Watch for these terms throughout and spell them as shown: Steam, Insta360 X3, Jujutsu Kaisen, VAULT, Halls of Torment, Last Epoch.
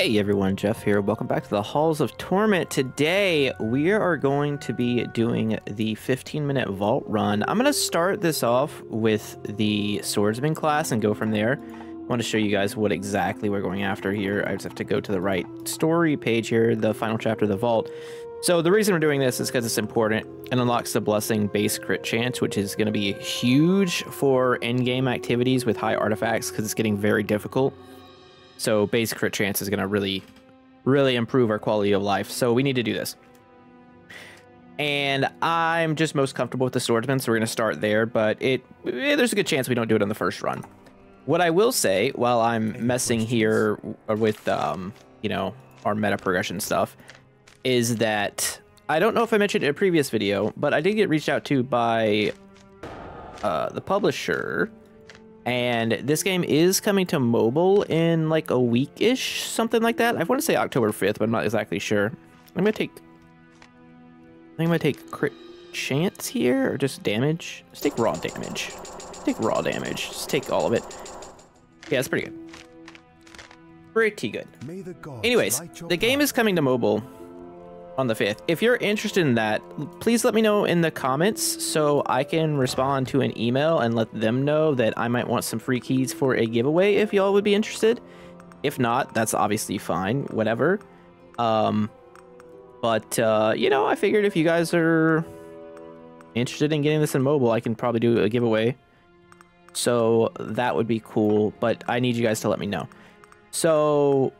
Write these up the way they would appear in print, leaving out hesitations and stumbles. Hey everyone, Jeff here. Welcome back to the Halls of Torment. Today we are going to be doing the 15-minute vault run. I'm going to start this off with the swordsman class and go from there. I want to show you guys what exactly we're going after here. I just have to go to the right story page here, the final chapter of the vault. So the reason we're doing this is because it's important and unlocks the blessing base crit chance, which is going to be huge for endgame activities with high artifacts because it's getting very difficult. So base crit chance is going to really improve our quality of life. So we need to do this. And I'm just most comfortable with the swordsman, so we're going to start there. But there's a good chance we don't do it on the first run. What I will say, while I'm messing here with, you know, our meta progression stuff, is that I don't know if I mentioned in a previous video, but I did get reached out to by the publisher. And this game is coming to mobile in like a week-ish, something like that. I want to say October 5th, but I'm not exactly sure. I think I'm gonna take crit chance here, or just damage. Let's take raw damage. Just take all of it. Yeah, that's pretty good. Pretty good. Anyways, the game is coming to mobile on the 5th. If you're interested in that, please let me know in the comments so I can respond to an email and let them know that I might want some free keys for a giveaway if y'all would be interested. If not, that's obviously fine, whatever. You know, I figured if you guys are interested in getting this in mobile, I can probably do a giveaway. So that would be cool, but I need you guys to let me know. So,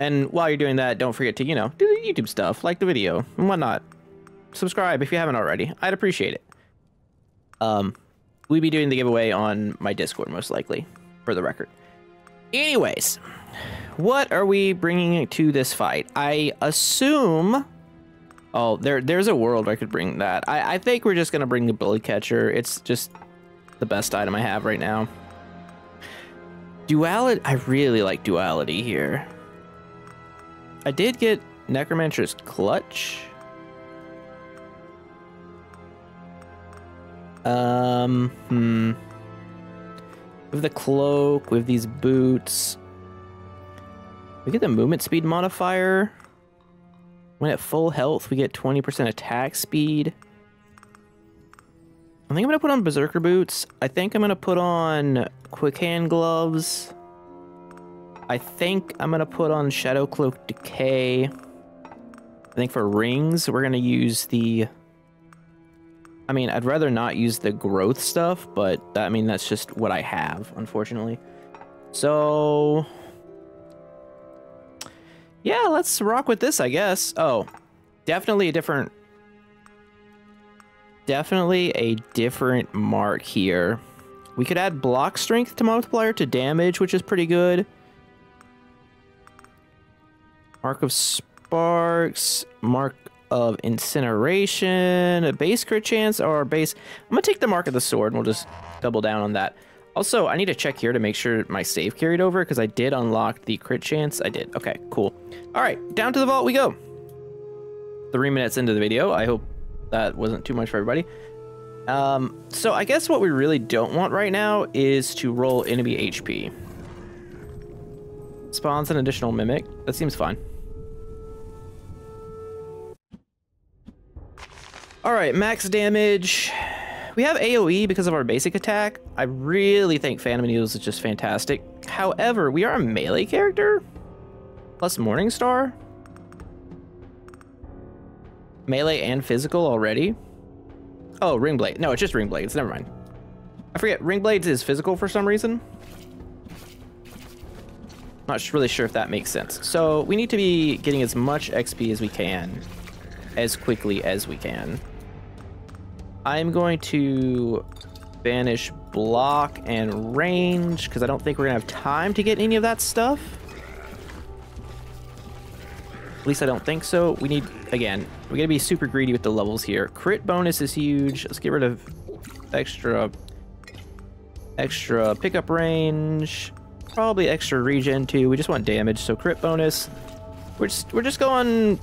and while you're doing that, don't forget to, you know, do the YouTube stuff, like the video, and whatnot. Subscribe if you haven't already. I'd appreciate it. We'll be doing the giveaway on my Discord, most likely, for the record. Anyways, what are we bringing to this fight? I assume... Oh, there's a world I could bring that. I think we're just going to bring the Blood Catcher. It's just the best item I have right now. Duality. I really like duality here. I did get Necromancer's Clutch. With the cloak, with these boots. We get the movement speed modifier. When at full health, we get 20% attack speed. I think I'm going to put on Berserker Boots. I think I'm going to put on Quick Hand Gloves. I think I'm going to put on Shadow Cloak Decay. I think for rings, we're going to use the... I mean, I'd rather not use the growth stuff, but I mean, that's just what I have, unfortunately. So... yeah, let's rock with this, I guess. Oh, definitely a different... definitely a different mark here. We could add block strength to multiplier to damage, which is pretty good. Mark of Sparks, Mark of Incineration, a base crit chance, or base... I'm going to take the Mark of the Sword, and we'll just double down on that. Also, I need to check here to make sure my save carried over, because I did unlock the crit chance. I did. Okay, cool. All right, down to the vault we go. 3 minutes into the video. I hope that wasn't too much for everybody. So I guess what we really don't want right now is to roll enemy HP. Spawns an additional Mimic. That seems fine. Alright, max damage. We have AoE because of our basic attack. I really think Phantom Needles is just fantastic. However, we are a melee character. Plus Morningstar. Melee and physical already. Oh, Ringblade. No, it's just Ringblades. Never mind. I forget. Ringblades is physical for some reason. Not really sure if that makes sense. So we need to be getting as much XP as we can, as quickly as we can. I'm going to banish block and range because I don't think we're gonna have time to get any of that stuff. At least I don't think so. We need, again, we're gonna be super greedy with the levels here. Crit bonus is huge. Let's get rid of extra pickup range. Probably extra regen too. We just want damage, so crit bonus. We're just going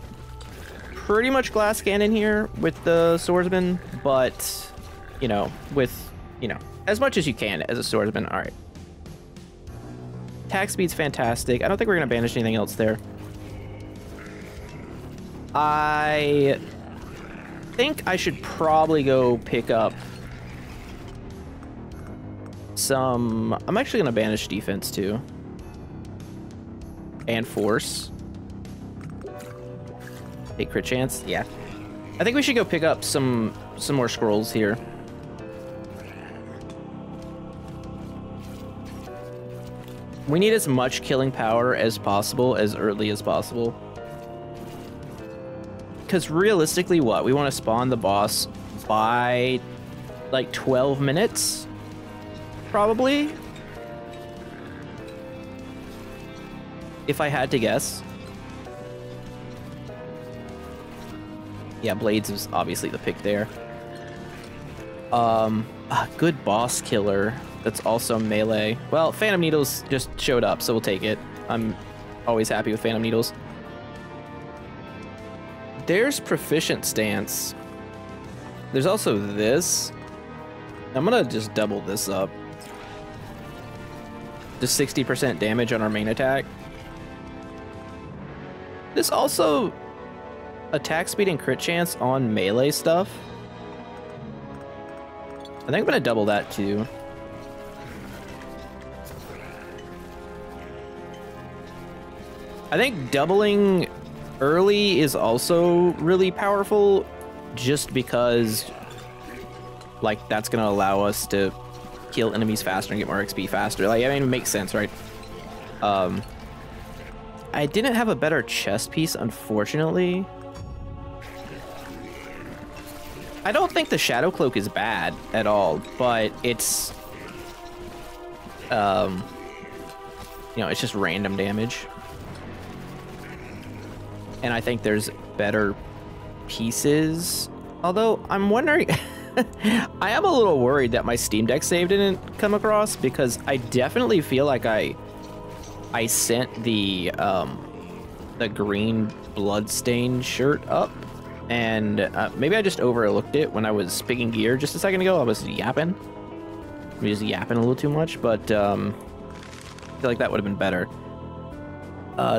pretty much glass cannon here with the swordsman, but you know, with, you know, as much as you can as a swordsman. All right. Attack speed's fantastic. I don't think we're going to banish anything else there. I think I should probably go pick up some... I'm actually going to banish defense, too. And force. Take crit chance. Yeah. I think we should go pick up some more scrolls here. We need as much killing power as possible, as early as possible. Because realistically, what? We want to spawn the boss by, like, 12 minutes? Probably? If I had to guess. Yeah, Blades is obviously the pick there. A good boss killer that's also melee. Well, Phantom Needles just showed up, so we'll take it. I'm always happy with Phantom Needles. There's Proficient Stance. There's also this. I'm gonna just double this up. Just 60% damage on our main attack. This also... attack speed and crit chance on melee stuff. I think I'm gonna double that too. I think doubling early is also really powerful, just because, like, that's gonna allow us to kill enemies faster and get more XP faster. Like, I mean, it makes sense, right? I didn't have a better chess piece, unfortunately. I don't think the Shadow Cloak is bad at all, but it's, you know, it's just random damage. And I think there's better pieces. Although, I'm wondering, I am a little worried that my Steam Deck save didn't come across, because I definitely feel like I sent the green bloodstained shirt up. And maybe I just overlooked it when I was picking gear just a second ago. I was yapping. I was yapping a little too much, but I feel like that would have been better.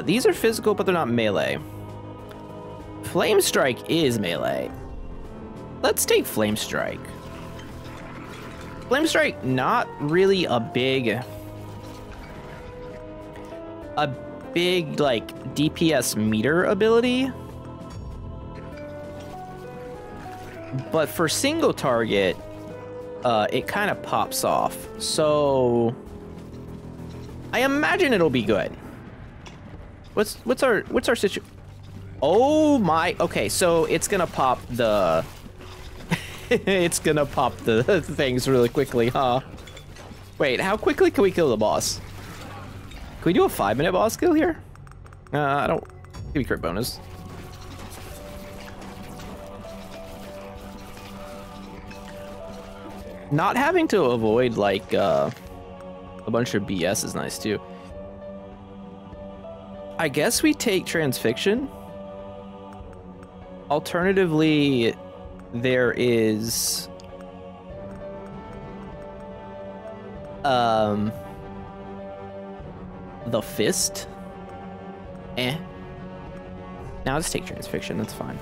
These are physical, but they're not melee. Flame Strike is melee. Let's take Flame Strike. Flame Strike, not really a big like DPS meter ability. But for single target, it kind of pops off. So I imagine it'll be good. What's our situation? Oh my. Okay, so it's gonna pop the. It's gonna pop the things really quickly, huh? Wait, how quickly can we kill the boss? Can we do a 5-minute boss kill here? I don't. Give me crit bonus. Not having to avoid, like, a bunch of BS is nice, too. I guess we take Transfixion. Alternatively, there is... the Fist. Eh. Now let's take Transfixion, that's fine.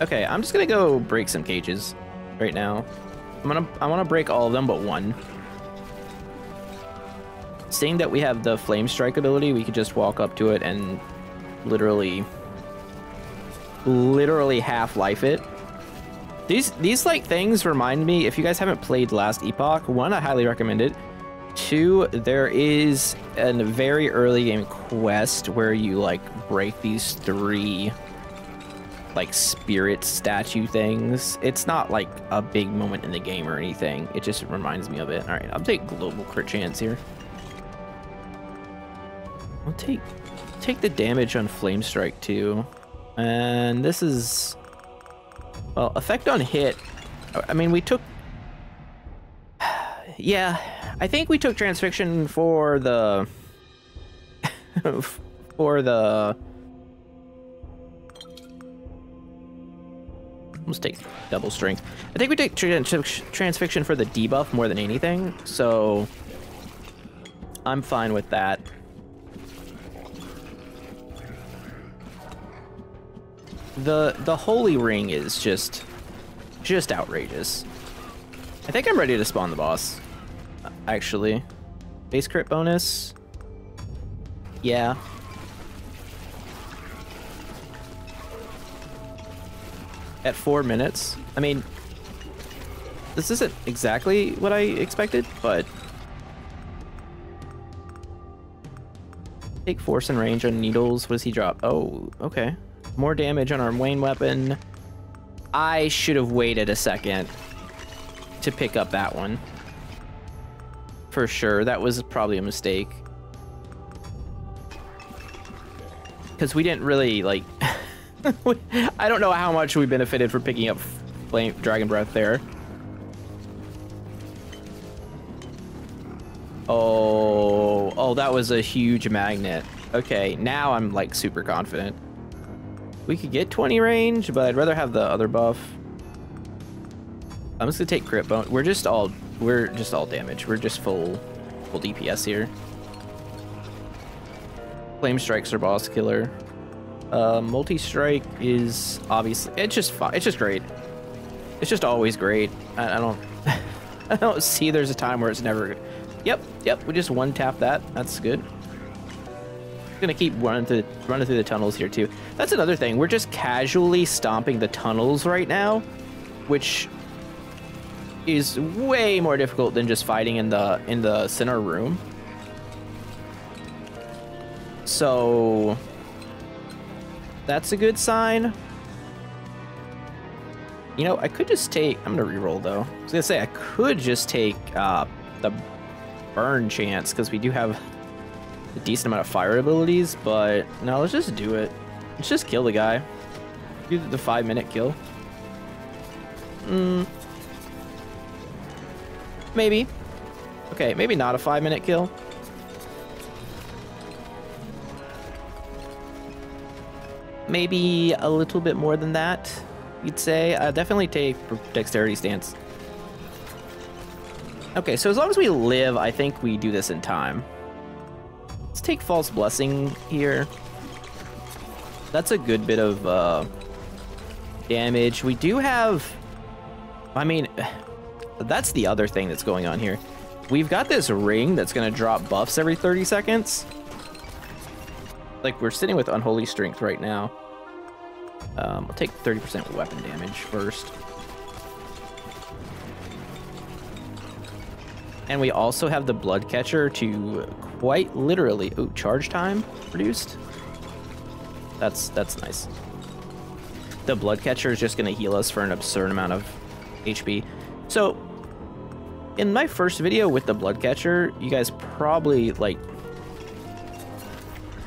Okay, I'm just gonna go break some cages right now. I wanna break all of them but one. Seeing that we have the Flame Strike ability, we could just walk up to it and literally half-life it. These like things remind me, if you guys haven't played Last Epoch, one, I highly recommend it. Two, there is a very early game quest where you like break these three like spirit statue things. It's not like a big moment in the game or anything. It just reminds me of it. All right, I'll take global crit chance here. I'll take the damage on Flame Strike too. And this is, well, effect on hit. I mean, we took, yeah, I think we took Transfixion for the, Let's take double strength. I think we take transfixion for the debuff more than anything, so I'm fine with that. The holy ring is just outrageous. I think I'm ready to spawn the boss, actually. Base crit bonus. Yeah. At 4 minutes. I mean, this isn't exactly what I expected, but take force and range on needles. What does he drop? Oh, okay. More damage on our main weapon. I should have waited a second to pick up that one. For sure, that was probably a mistake. Because we didn't really, like... I don't know how much we benefited from picking up Flame Dragon Breath there. Oh, that was a huge magnet. Okay, now I'm, like, super confident. We could get 20 range, but I'd rather have the other buff. I'm just gonna take crit bone. We're just all damage. We're just full DPS here. Flame strikes are boss killer. Multi strike is obviously it's just great. It's just always great. I don't see there's a time where it's never. Yep. We just one tap that. That's good. Gonna keep running through the tunnels here too. That's another thing. We're just casually stomping the tunnels right now, which is way more difficult than just fighting in the center room. So that's a good sign. You know, I could just take... I'm gonna reroll though. I was gonna say I could just take the burn chance because we do have a decent amount of fire abilities, but no, let's just do it. Let's just kill the guy. Do the 5-minute kill. Maybe. Okay, maybe not a 5-minute kill. Maybe a little bit more than that, you'd say. I'll definitely take dexterity stance. Okay, so as long as we live, I think we do this in time. Let's take False Blessing here. That's a good bit of damage. We do have... I mean, that's the other thing that's going on here. We've got this ring that's going to drop buffs every 30 seconds. Like, we're sitting with Unholy Strength right now. I'll take 30% weapon damage first. And we also have the Blood Catcher to... quite literally, ooh, charge time reduced. That's nice. The Blood Catcher is just going to heal us for an absurd amount of HP. So, in my first video with the Blood Catcher, you guys probably, like...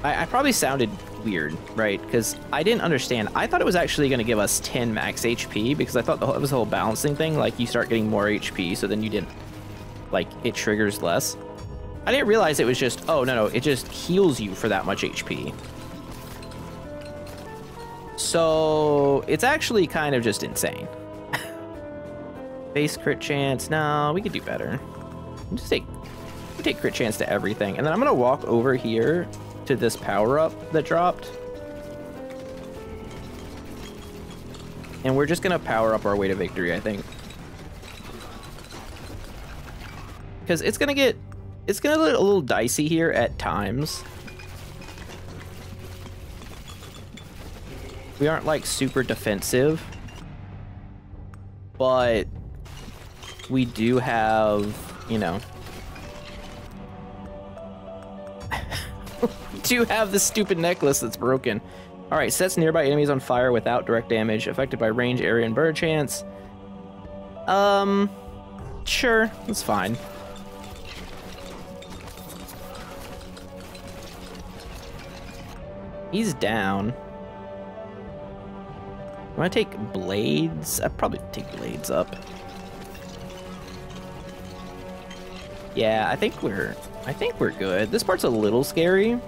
I probably sounded weird, right? Because I didn't understand. I thought it was actually going to give us 10 max HP, because I thought it was a whole balancing thing. Like, you start getting more HP, so then you didn't... like, it triggers less. I didn't realize it was just, oh, no, it just heals you for that much HP. So it's actually kind of just insane. Base crit chance. No, we could do better. We take crit chance to everything. And then I'm going to walk over here to this power-up that dropped. And we're just going to power up our way to victory, I think. Because it's going to get... it's gonna look a little dicey here at times. We aren't like super defensive, but we do have, you know, we do have the stupid necklace that's broken. All right, sets nearby enemies on fire without direct damage, affected by range, area, and burn chance. Sure, that's fine. He's down. I'm gonna take blades. I'll probably take blades up. Yeah, I think we're good. This part's a little scary.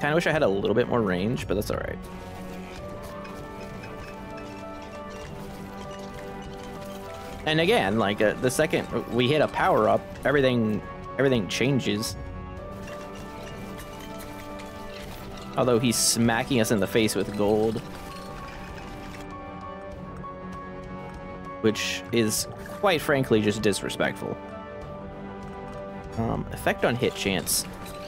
Kinda wish I had a little bit more range, but that's alright. And again, like the second we hit a power up, everything changes. Although he's smacking us in the face with gold, which is quite frankly just disrespectful. Effect on hit chance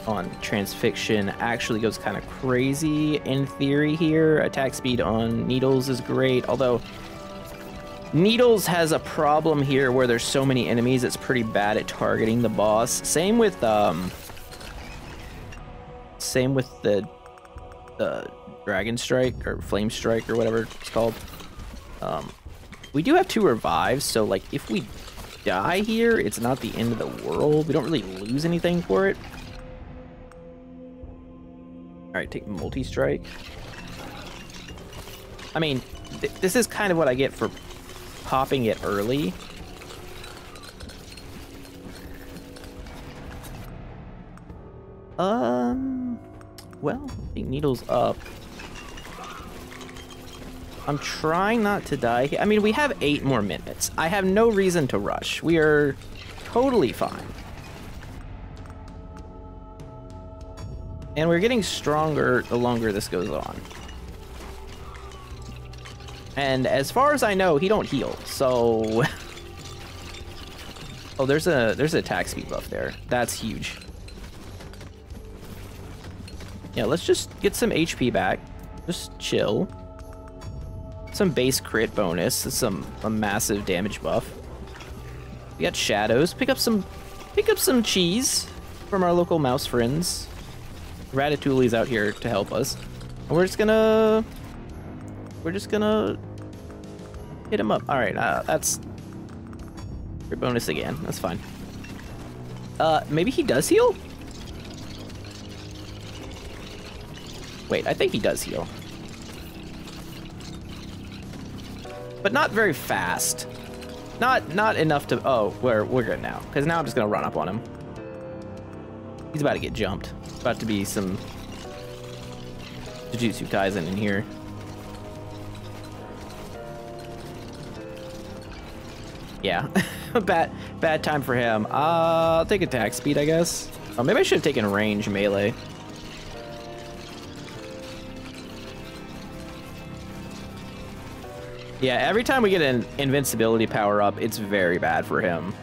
on transfixion actually goes kind of crazy in theory here. Attack speed on needles is great, although needles has a problem here where there's so many enemies, it's pretty bad at targeting the boss. Same with the dragon strike or flame strike or whatever it's called. We do have two revives, so like if we die here, it's not the end of the world. We don't really lose anything for it. All right, take multi-strike. I mean, this is kind of what I get for popping it early. Well, I think needle's up. I'm trying not to die. I mean, we have 8 more minutes. I have no reason to rush. We are totally fine. And we're getting stronger the longer this goes on. And as far as I know, he don't heal, so... Oh, there's an attack speed buff there. That's huge. Yeah, let's just get some HP back. Just chill. Some base crit bonus, a massive damage buff. We got shadows. Pick up some cheese from our local mouse friends. Ratatouille's out here to help us. And we're just gonna hit him up. All right, that's crit bonus again. That's fine. Maybe he does heal. Wait, I think he does heal. But not very fast. Not enough to... Oh, we're good now. Because now I'm just going to run up on him. He's about to get jumped. About to be some Jujutsu Kaisen in here. Yeah. Bad time for him. I'll take attack speed, I guess. Oh, maybe I should have taken range melee. Yeah, every time we get an invincibility power-up, it's very bad for him.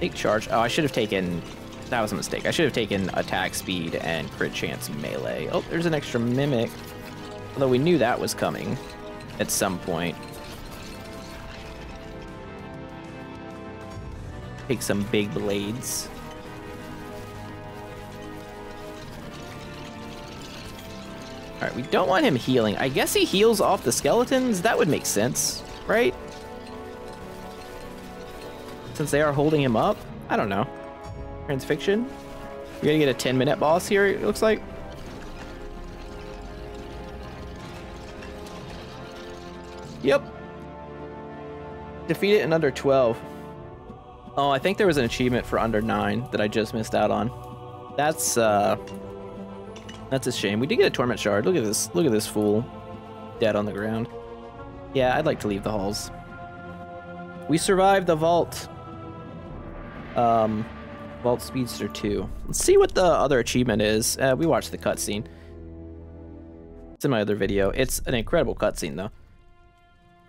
Take charge. Oh, I should have taken... That was a mistake. I should have taken attack speed and crit chance melee. Oh, there's an extra mimic. Although we knew that was coming at some point. Take some big blades. All right, we don't want him healing. I guess he heals off the skeletons. That would make sense, right? Since they are holding him up? I don't know. Transfixion? We're gonna get a 10-minute boss here, it looks like. Yep. Defeat it in under 12. Oh, I think there was an achievement for under 9 that I just missed out on. That's a shame. We did get a torment shard. Look at this. Look at this fool dead on the ground. Yeah, I'd like to leave the halls. We survived the vault. Vault Speedster 2. Let's see what the other achievement is. We watched the cutscene. It's in my other video. It's an incredible cutscene, though.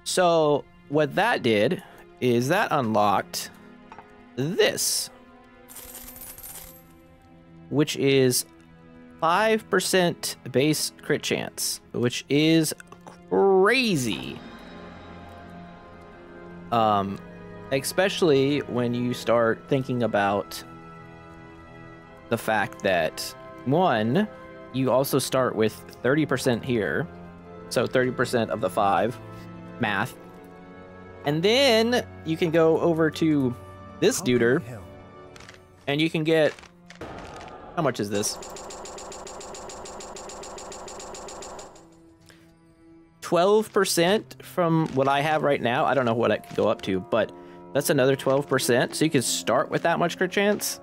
So what that did is that unlocked this, which is 5% base crit chance, which is crazy. Especially when you start thinking about the fact that, one, you also start with 30% here. So 30% of the 5 math. And then you can go over to this duder and you can get... How much is this? 12% from what I have right now. I don't know what I could go up to, but that's another 12%. So you can start with that much crit chance.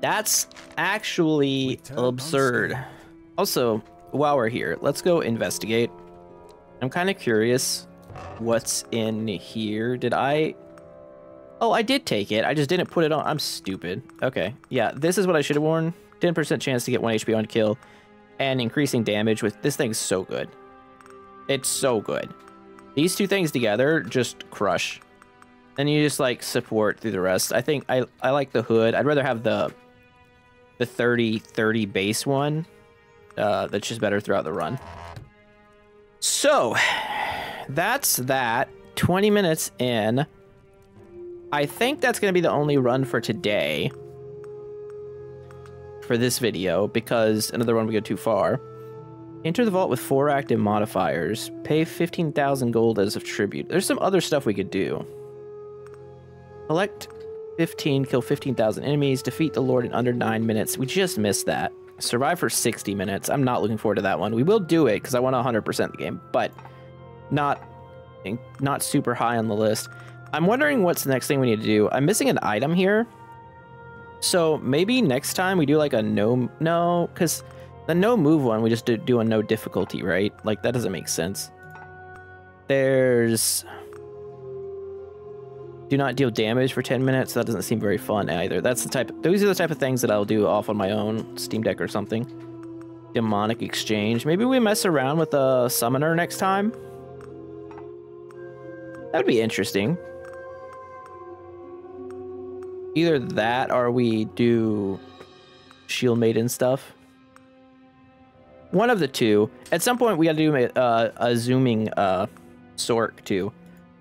That's actually absurd. Also, while we're here, let's go investigate. I'm kind of curious What's in here? Did I... Oh, I did take it. I just didn't put it on. I'm stupid. Okay. Yeah, this is what I should have worn. 10% chance to get 1 HP on kill and increasing damage with... This thing's so good. It's so good. These two things together just crush. And you just, like, support through the rest. I think I like the hood. I'd rather have the 30-30 base one. That's just better throughout the run. So, that's that. 20 minutes in. I think that's going to be the only run for today. For this video, because another one would go too far. Enter the vault with 4 active modifiers. Pay 15,000 gold as a tribute. There's some other stuff we could do. Collect 15, kill 15,000 enemies, defeat the Lord in under 9 minutes. We just missed that. Survive for 60 minutes. I'm not looking forward to that one. We will do it because I want to 100% the game, but not super high on the list. I'm wondering what's the next thing we need to do. I'm missing an item here. So maybe next time we do like a no, because the no move one, we just do a no difficulty, right? Like that doesn't make sense. There's... Do not deal damage for 10 minutes. That doesn't seem very fun either. That's the type. Those are the type of things that I'll do off on my own Steam Deck or something. Demonic Exchange. Maybe we mess around with a summoner next time. That would be interesting. Either that or we do Shield Maiden stuff. One of the two. At some point we got to do a zooming Sork too,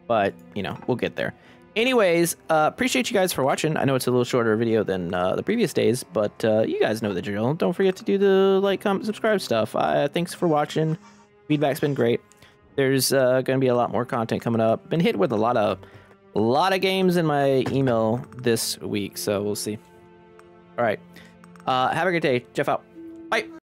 but you know we'll get there. Anyways, appreciate you guys for watching. I know it's a little shorter video than the previous days, but you guys know the drill. Don't forget to do the like, comment, subscribe stuff. Thanks for watching. Feedback's been great. There's going to be a lot more content coming up. Been hit with a lot of games in my email this week, so we'll see. All right. Have a good day. Jeff out. Bye.